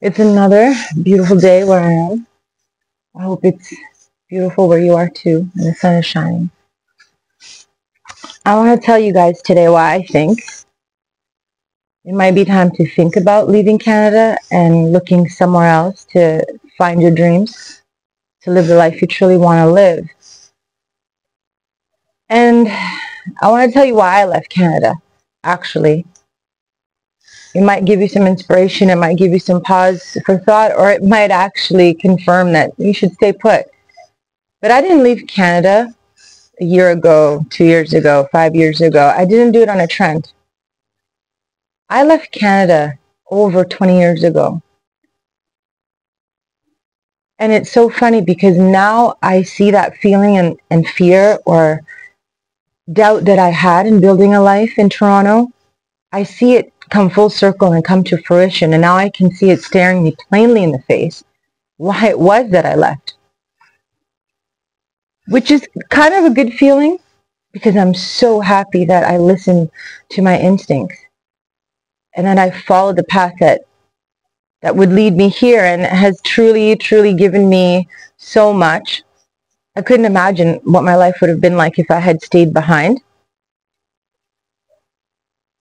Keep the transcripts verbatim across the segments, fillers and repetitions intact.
It's another beautiful day where I am. I hope it's beautiful where you are too, and the sun is shining. I want to tell you guys today why I think it might be time to think about leaving Canada and looking somewhere else to find your dreams, to live the life you truly want to live. And I want to tell you why I left Canada, actually. It might give you some inspiration, it might give you some pause for thought, or it might actually confirm that you should stay put. But I didn't leave Canada a year ago, two years ago, five years ago. I didn't do it on a trend. I left Canada over twenty years ago. And it's so funny because now I see that feeling and, and fear or doubt that I had in building a life in Toronto. I see it come full circle and come to fruition, and now I can see it staring me plainly in the face, why it was that I left, which is kind of a good feeling because I'm so happy that I listened to my instincts and that I followed the path that that would lead me here, and it has truly truly given me so much. I couldn't imagine what my life would have been like if I had stayed behind.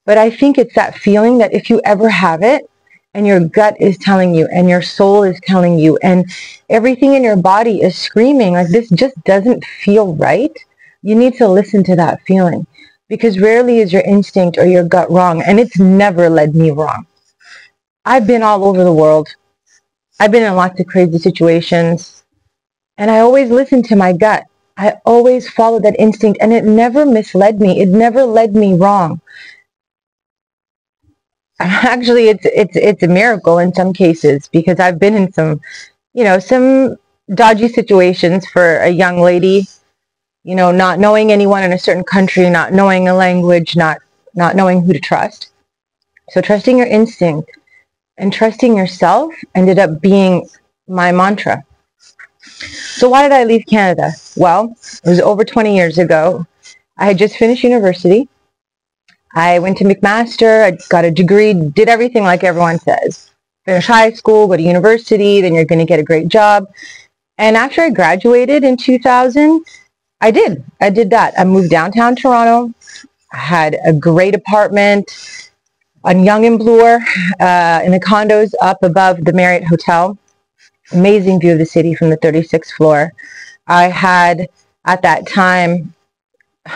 But I think it's that feeling that if you ever have it, and your gut is telling you, and your soul is telling you, and everything in your body is screaming, like, this just doesn't feel right, you need to listen to that feeling. Because rarely is your instinct or your gut wrong, and it's never led me wrong. I've been all over the world. I've been in lots of crazy situations, and I always listen to my gut. I always follow that instinct, and it never misled me. It never led me wrong. Actually, it's it's it's a miracle in some cases, because I've been in some, you know, some dodgy situations for a young lady, you know, not knowing anyone in a certain country, not knowing a language, not not knowing who to trust. So trusting your instinct and trusting yourself ended up being my mantra. So why did I leave Canada? Well, it was over twenty years ago. I had just finished university. I went to McMaster, I got a degree, did everything like everyone says. Finish high school, go to university, then you're going to get a great job. And after I graduated in two thousand, I did. I did that. I moved downtown Toronto. I had a great apartment on Yonge and Bloor uh, in the condos up above the Marriott Hotel. Amazing view of the city from the thirty-sixth floor. I had, at that time,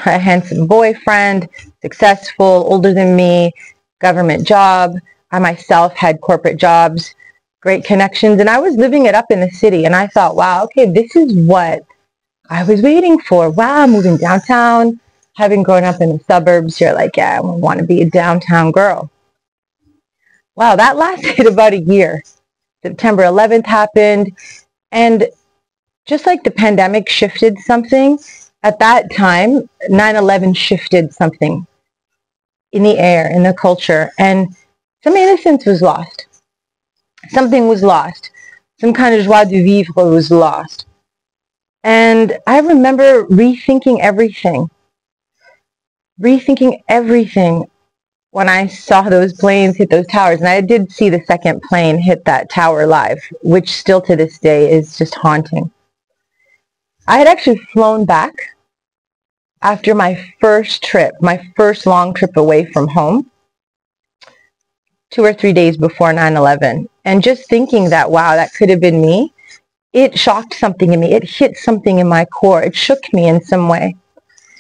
a handsome boyfriend, successful, older than me, government job. I myself had corporate jobs, great connections, and I was living it up in the city. And I thought, wow, okay, this is what I was waiting for. Wow, moving downtown, having grown up in the suburbs, you're like, yeah, I want to be a downtown girl. Wow, that lasted about a year. September eleventh happened, and just like the pandemic shifted something, at that time, nine eleven shifted something in the air, in the culture, and some innocence was lost. Something was lost. Some kind of joie de vivre was lost. And I remember rethinking everything, rethinking everything when I saw those planes hit those towers. And I did see the second plane hit that tower live, which still to this day is just haunting. I had actually flown back after my first trip, my first long trip away from home, two or three days before nine eleven. And just thinking that, wow, that could have been me, it shocked something in me. It hit something in my core. It shook me in some way.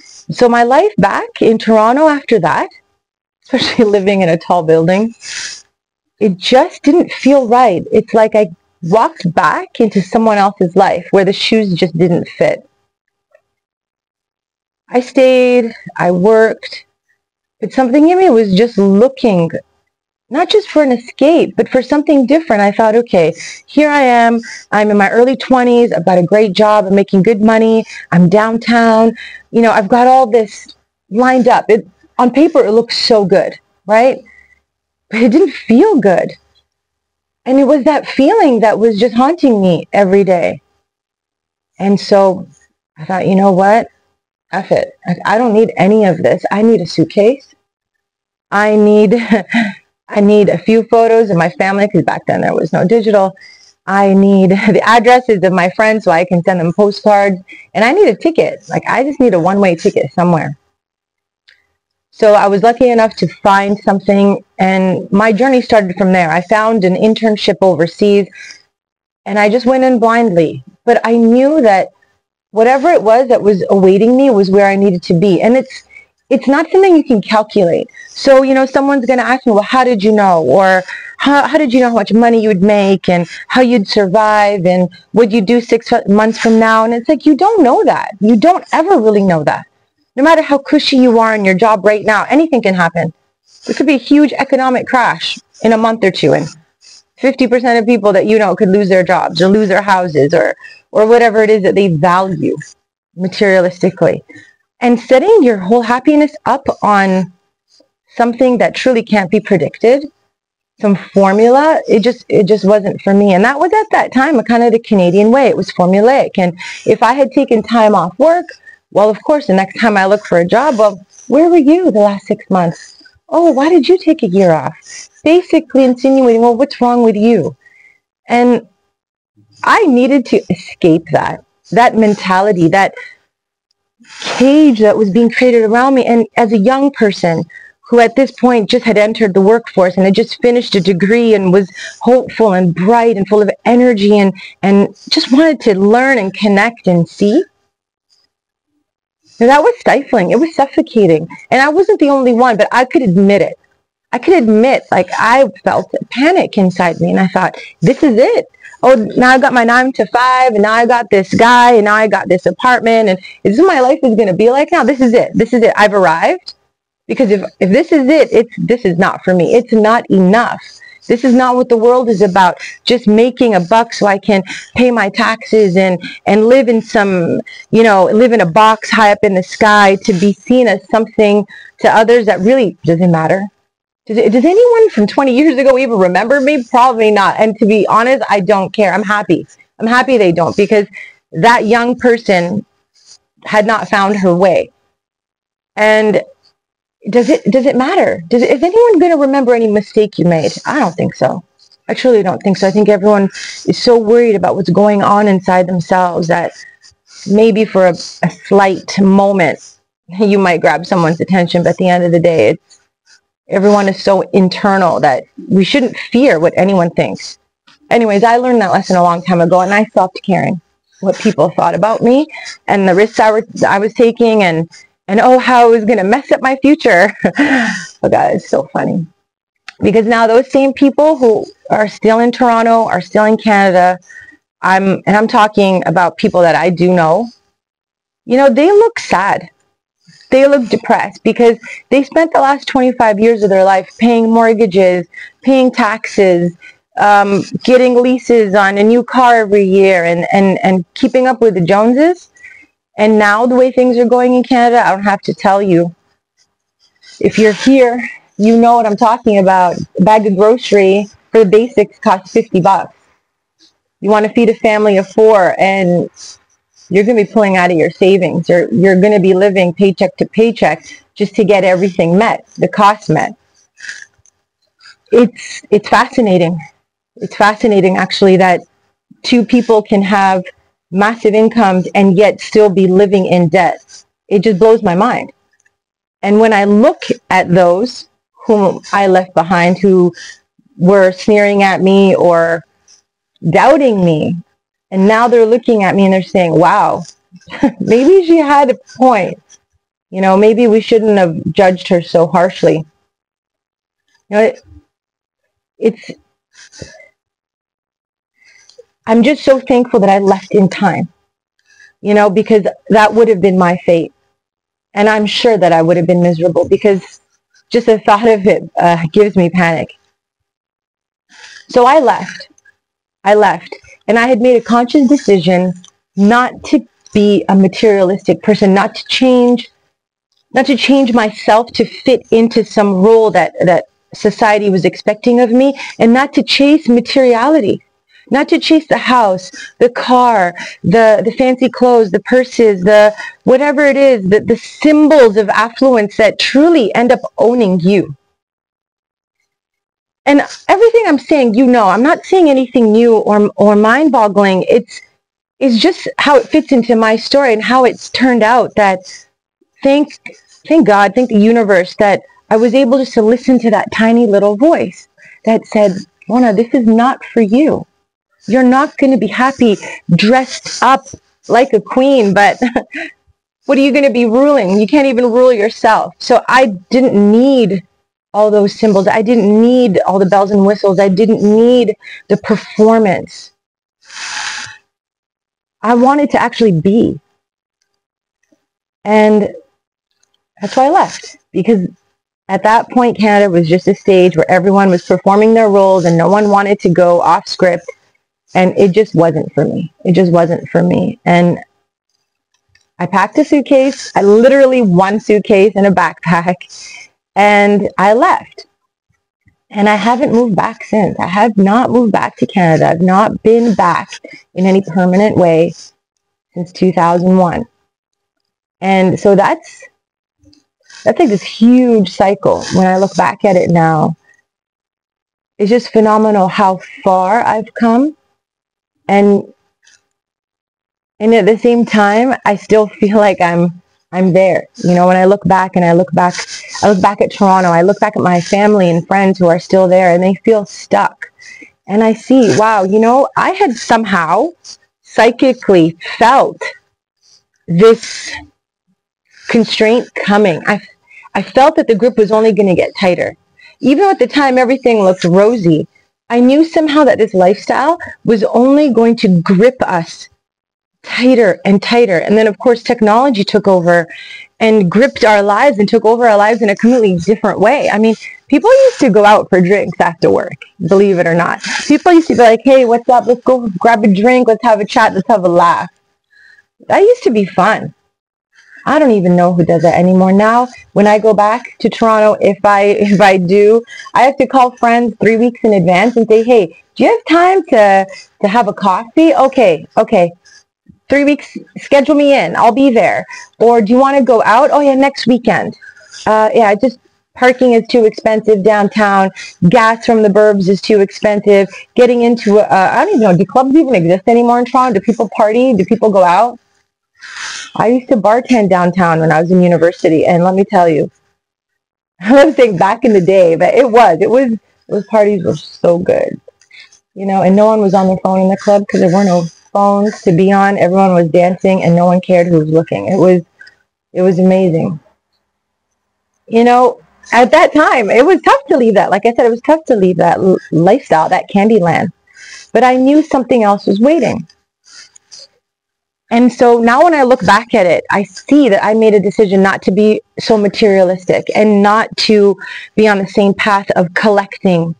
So my life back in Toronto after that, especially living in a tall building, it just didn't feel right. It's like I walked back into someone else's life where the shoes just didn't fit. I stayed, I worked, but something in me was just looking, not just for an escape, but for something different. I thought, okay, here I am, I'm in my early twenties, I've got a great job, I'm making good money, I'm downtown, you know, I've got all this lined up. It, on paper, it looks so good, right? But it didn't feel good. And it was that feeling that was just haunting me every day. And so I thought, you know what? F it. I don't need any of this. I need a suitcase. I need I need a few photos of my family, because back then there was no digital. I need the addresses of my friends so I can send them postcards. And I need a ticket. Like, I just need a one-way ticket somewhere. So I was lucky enough to find something, and my journey started from there. I found an internship overseas, and I just went in blindly. But I knew that whatever it was that was awaiting me was where I needed to be. And it's it's not something you can calculate. So, you know, someone's going to ask me, well, how did you know? Or how, how did you know how much money you would make and how you'd survive and what you'd do six months from now? And it's like, you don't know that. You don't ever really know that. No matter how cushy you are in your job right now, anything can happen. There could be a huge economic crash in a month or two, and fifty percent of people that you know could lose their jobs or lose their houses or, or whatever it is that they value materialistically. And setting your whole happiness up on something that truly can't be predicted, some formula, it just it just wasn't for me. And that was, at that time, a kind of the Canadian way. It was formulaic. And if I had taken time off work, well, of course, the next time I look for a job, well, where were you the last six months? Oh, why did you take a year off? Basically insinuating, well, what's wrong with you? And I needed to escape that, that mentality, that cage that was being created around me. And as a young person who at this point just had entered the workforce and had just finished a degree and was hopeful and bright and full of energy and, and just wanted to learn and connect and see, that was stifling. It was suffocating. And I wasn't the only one, but I could admit it. I could admit, like, I felt panic inside me, and I thought, this is it. Oh, now I've got my nine to five, and now I got this guy, and now I got this apartment, and this is what my life is going to be like now. This is it. This is it. I've arrived. Because if, if this is it, it's, this is not for me. It's not enough. This is not what the world is about. Just making a buck so I can pay my taxes and, and live in some, you know, live in a box high up in the sky, to be seen as something to others that really doesn't matter. Does, it, does anyone from twenty years ago even remember me? Probably not. And to be honest, I don't care. I'm happy. I'm happy they don't, because that young person had not found her way. And Does it, does it matter? Does it, is anyone going to remember any mistake you made? I don't think so. I truly don't think so. I think everyone is so worried about what's going on inside themselves that maybe for a, a slight moment, you might grab someone's attention. But at the end of the day, it's, everyone is so internal that we shouldn't fear what anyone thinks. Anyways, I learned that lesson a long time ago, and I stopped caring what people thought about me and the risks I, were, I was taking, and And oh, how I was going to mess up my future. Oh God, it's so funny. Because now those same people who are still in Toronto, are still in Canada, I'm, and I'm talking about people that I do know, you know, they look sad. They look depressed because they spent the last twenty-five years of their life paying mortgages, paying taxes, um, getting leases on a new car every year, and, and, and keeping up with the Joneses. And now the way things are going in Canada, I don't have to tell you. If you're here, you know what I'm talking about. A bag of grocery for the basics costs fifty bucks. You want to feed a family of four, and you're going to be pulling out of your savings. You're, you're going to be living paycheck to paycheck just to get everything met, the cost met. It's, it's fascinating. It's fascinating, actually, that two people can have massive incomes and yet still be living in debt. It just blows my mind. And when I look at those whom I left behind, who were sneering at me or doubting me, and now they're looking at me and they're saying, wow, maybe she had a point. You know, maybe we shouldn't have judged her so harshly. You know, it, it's... I'm just so thankful that I left in time, you know, because that would have been my fate. And I'm sure that I would have been miserable, because just the thought of it uh, gives me panic. So I left. I left. And I had made a conscious decision not to be a materialistic person, not to change, not to change myself to fit into some role that, that society was expecting of me, and not to chase materiality. Not to chase the house, the car, the, the fancy clothes, the purses, the whatever it is, the, the symbols of affluence that truly end up owning you. And everything I'm saying, you know, I'm not saying anything new or, or mind-boggling. It's, it's just how it fits into my story and how it's turned out that thank, thank God, thank the universe that I was able just to listen to that tiny little voice that said, Mona, this is not for you. You're not going to be happy dressed up like a queen, but what are you going to be ruling? You can't even rule yourself. So I didn't need all those symbols. I didn't need all the bells and whistles. I didn't need the performance. I wanted to actually be. And that's why I left, because at that point, Canada was just a stage where everyone was performing their roles and no one wanted to go off script. And it just wasn't for me. It just wasn't for me. And I packed a suitcase. I literally one suitcase and a backpack. And I left. And I haven't moved back since. I have not moved back to Canada. I've not been back in any permanent way since two thousand one. And so that's, that's like this huge cycle. When I look back at it now, it's just phenomenal how far I've come. And, and at the same time, I still feel like I'm I'm there. You know, when I look back and I look back, I look back at Toronto, I look back at my family and friends who are still there and they feel stuck. And I see, wow, you know, I had somehow psychically felt this constraint coming. I, I felt that the grip was only going to get tighter. Even though at the time everything looked rosy, I knew somehow that this lifestyle was only going to grip us tighter and tighter. And then, of course, technology took over and gripped our lives and took over our lives in a completely different way. I mean, people used to go out for drinks after work, believe it or not. People used to be like, hey, what's up? Let's go grab a drink. Let's have a chat. Let's have a laugh. That used to be fun. I don't even know who does that anymore. Now, when I go back to Toronto, if I if I do, I have to call friends three weeks in advance and say, hey, do you have time to, to have a coffee? Okay, okay. Three weeks, schedule me in. I'll be there. Or do you want to go out? Oh, yeah, next weekend. Uh, yeah, just parking is too expensive downtown. Gas from the burbs is too expensive. Getting into, a, uh, I don't even know, do clubs even exist anymore in Toronto? Do people party? Do people go out? I used to bartend downtown when I was in university, and let me tell you, I'm saying back in the day, but it was, it was, those parties were so good, you know, and no one was on their phone in the club because there were no phones to be on. Everyone was dancing, and no one cared who was looking. It was, it was amazing. You know, at that time, it was tough to leave that. Like I said, it was tough to leave that l- lifestyle, that candy land, but I knew something else was waiting. And so now when I look back at it, I see that I made a decision not to be so materialistic and not to be on the same path of collecting,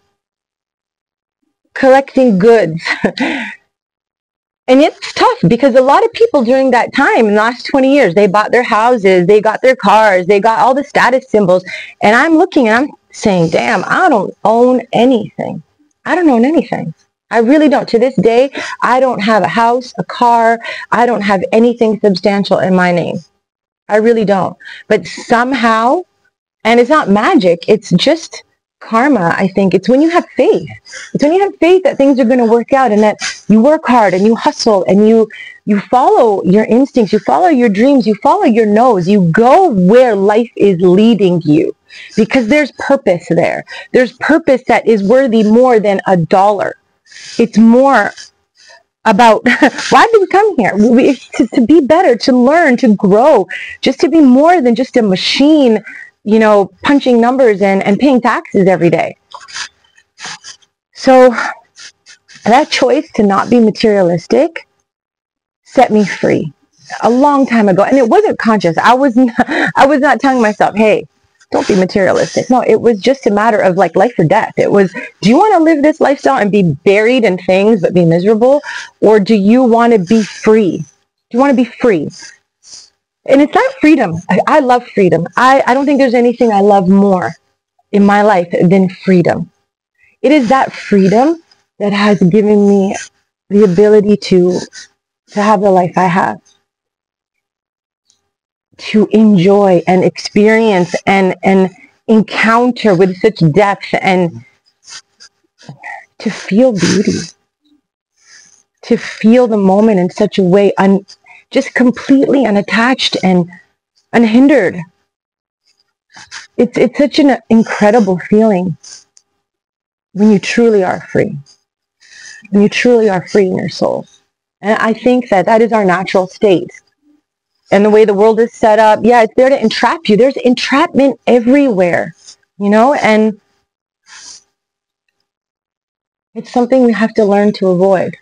collecting goods. And it's tough because a lot of people during that time, in the last twenty years, they bought their houses, they got their cars, they got all the status symbols. And I'm looking and I'm saying, damn, I don't own anything. I don't own anything. I really don't. To this day, I don't have a house, a car. I don't have anything substantial in my name. I really don't. But somehow, and it's not magic, it's just karma, I think. It's when you have faith. It's when you have faith that things are going to work out and that you work hard and you hustle and you, you follow your instincts, you follow your dreams, you follow your nose, you go where life is leading you because there's purpose there. There's purpose that is worthy more than a dollar. It's more about why did we come here? We, to, to be better, to learn, to grow, just to be more than just a machine, you know, punching numbers and, and paying taxes every day. So that choice to not be materialistic set me free a long time ago. And it wasn't conscious. I was not, I was not telling myself, hey, don't be materialistic. No, it was just a matter of like life or death. It was, do you want to live this lifestyle and be buried in things but be miserable? Or do you want to be free? Do you want to be free? And it's not freedom. I, I love freedom. I, I don't think there's anything I love more in my life than freedom. It is that freedom that has given me the ability to, to have the life I have, to enjoy and experience and, and encounter with such depth and to feel beauty, to feel the moment in such a way, un, just completely unattached and unhindered. It's, it's such an incredible feeling when you truly are free, when you truly are free in your soul. And I think that that is our natural state. And the way the world is set up, yeah, it's there to entrap you. There's entrapment everywhere, you know, and it's something we have to learn to avoid.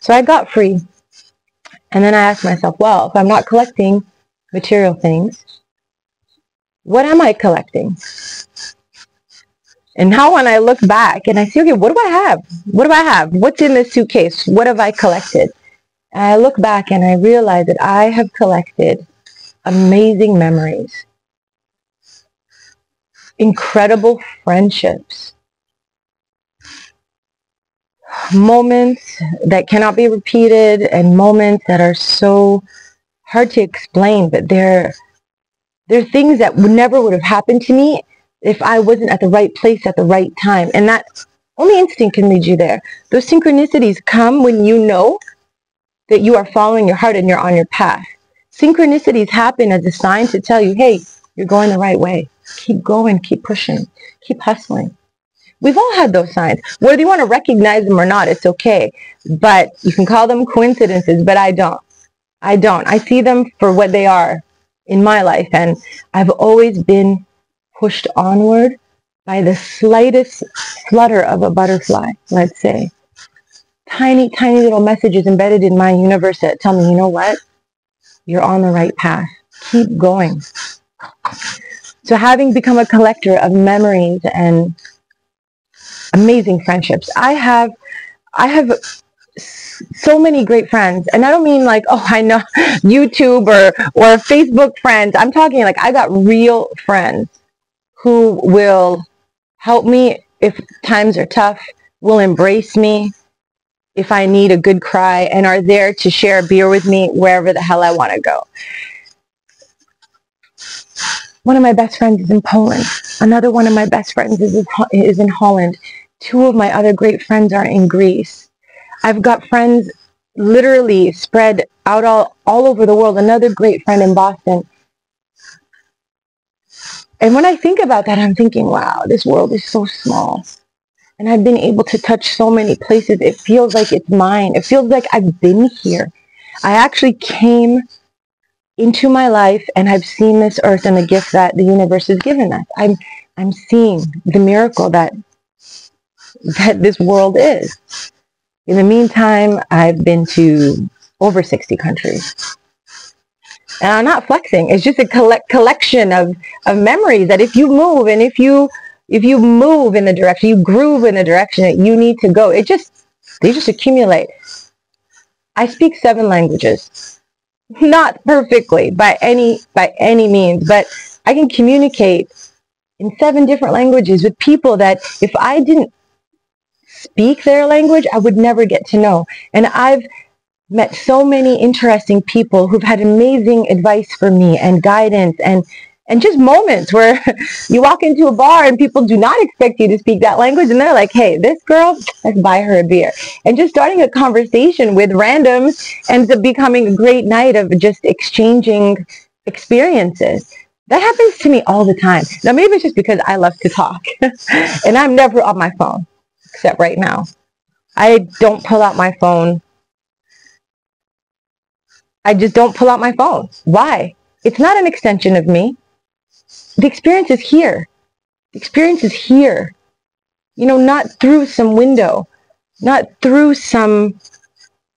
So I got free. And then I asked myself, well, if I'm not collecting material things, what am I collecting? And now when I look back and I see, okay, what do I have? What do I have? What's in this suitcase? What have I collected? And I look back and I realize that I have collected amazing memories, incredible friendships, moments that cannot be repeated, and moments that are so hard to explain, but they're, they're things that would never would have happened to me if I wasn't at the right place at the right time. And that only instinct can lead you there. Those synchronicities come when you know that you are following your heart and you're on your path. Synchronicities happen as a sign to tell you, hey, you're going the right way. Keep going, keep pushing, keep hustling. We've all had those signs. Whether you want to recognize them or not, it's okay. But you can call them coincidences, but I don't. I don't. I see them for what they are in my life. And I've always been pushed onward by the slightest flutter of a butterfly, let's say. Tiny, tiny little messages embedded in my universe that tell me, you know what? You're on the right path. Keep going. So having become a collector of memories and amazing friendships, I have, I have so many great friends. And I don't mean like, oh, I know YouTube or, or Facebook friends. I'm talking like I got real friends who will help me if times are tough, will embrace me if I need a good cry, and are there to share a beer with me wherever the hell I want to go. One of my best friends is in Poland. Another one of my best friends is, is in Holland. Two of my other great friends are in Greece. I've got friends literally spread out all, all over the world. Another great friend in Boston. And when I think about that, I'm thinking, wow, this world is so small. And I've been able to touch so many places. It feels like it's mine. It feels like I've been here. I actually came into my life and I've seen this earth and the gift that the universe has given us. I'm, I'm seeing the miracle that, that this world is. In the meantime, I've been to over sixty countries. And I'm not flexing. It's just a collect, collection of, of memories that if you move and if you If you move in the direction, you groove in the direction that you need to go, it just, they just accumulate. I speak seven languages, not perfectly by any, by any means, but I can communicate in seven different languages with people that if I didn't speak their language, I would never get to know. And I've met so many interesting people who've had amazing advice for me and guidance and And just moments where you walk into a bar and people do not expect you to speak that language. And they're like, hey, this girl, let's buy her a beer. And just starting a conversation with randoms ends up becoming a great night of just exchanging experiences. That happens to me all the time. Now, maybe it's just because I love to talk. And I'm never on my phone, except right now. I don't pull out my phone. I just don't pull out my phone. Why? It's not an extension of me. The experience is here. The experience is here. You know, not through some window, not through some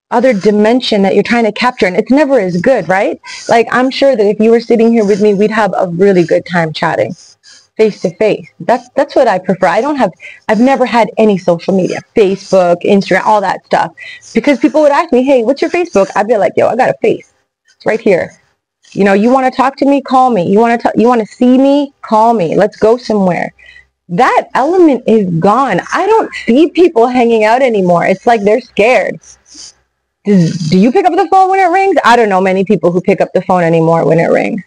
other dimension that you're trying to capture. And it's never as good, right? Like, I'm sure that if you were sitting here with me, we'd have a really good time chatting face to face. That's, that's what I prefer. I don't have, I've never had any social media, Facebook, Instagram, all that stuff. Because people would ask me, hey, what's your Facebook? I'd be like, yo, I got a face. It's right here. You know, you want to talk to me? Call me. You want to you want to see me? Call me. Let's go somewhere. That element is gone. I don't see people hanging out anymore. It's like they're scared. Does, do you pick up the phone when it rings? I don't know many people who pick up the phone anymore when it rings.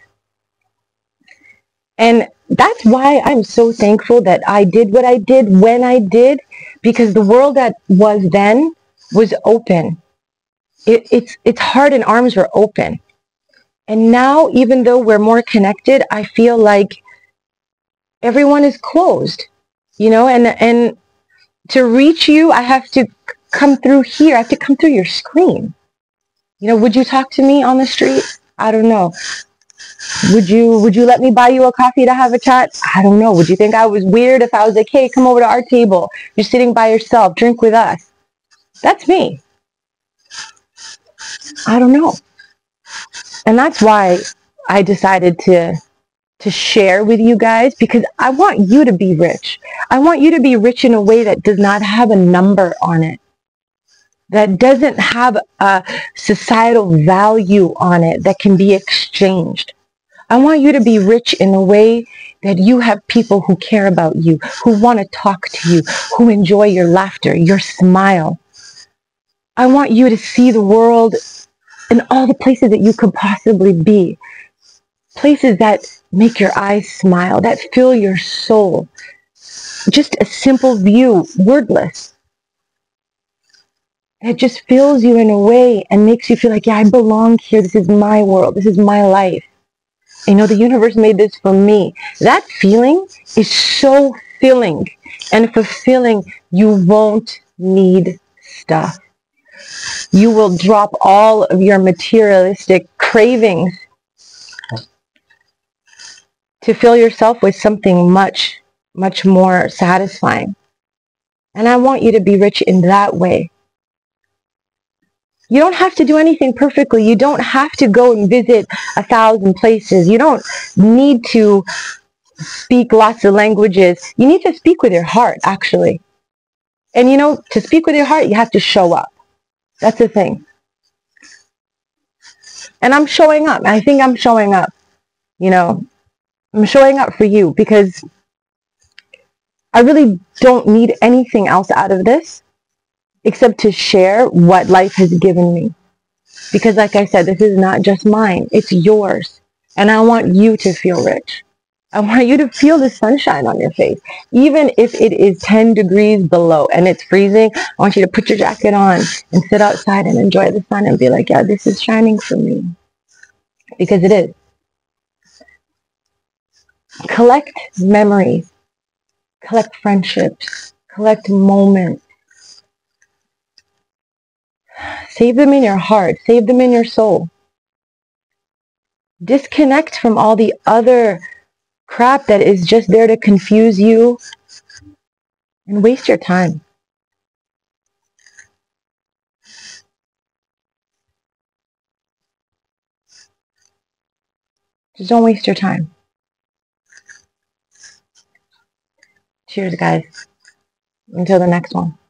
And that's why I'm so thankful that I did what I did when I did, because the world that was then was open. It, it's, it's hard and arms were open. And now, even though we're more connected, I feel like everyone is closed, you know, and, and to reach you, I have to come through here. I have to come through your screen. You know, would you talk to me on the street? I don't know. Would you, would you let me buy you a coffee to have a chat? I don't know. Would you think I was weird if I was like, hey, come over to our table. You're sitting by yourself. Drink with us. That's me. I don't know. And that's why I decided to, to share with you guys, because I want you to be rich. I want you to be rich in a way that does not have a number on it, that doesn't have a societal value on it that can be exchanged. I want you to be rich in a way that you have people who care about you, who want to talk to you, who enjoy your laughter, your smile. I want you to see the world in all the places that you could possibly be. Places that make your eyes smile, that fill your soul. Just a simple view, wordless. It just fills you in a way and makes you feel like, yeah, I belong here. This is my world. This is my life. You know, the universe made this for me. That feeling is so filling and fulfilling. You won't need stuff. You will drop all of your materialistic cravings to fill yourself with something much, much more satisfying. And I want you to be rich in that way. You don't have to do anything perfectly. You don't have to go and visit a thousand places. You don't need to speak lots of languages. You need to speak with your heart, actually. And, you know, to speak with your heart, you have to show up. That's the thing. And I'm showing up. I think I'm showing up. You know, I'm showing up for you because I really don't need anything else out of this, except to share what life has given me. Because like I said, this is not just mine, it's yours. And I want you to feel rich. I want you to feel the sunshine on your face. Even if it is ten degrees below and it's freezing, I want you to put your jacket on and sit outside and enjoy the sun and be like, yeah, this is shining for me. Because it is. Collect memories. Collect friendships. Collect moments. Save them in your heart. Save them in your soul. Disconnect from all the other crap that is just there to confuse you and waste your time. Just don't waste your time. Cheers, guys. Until the next one.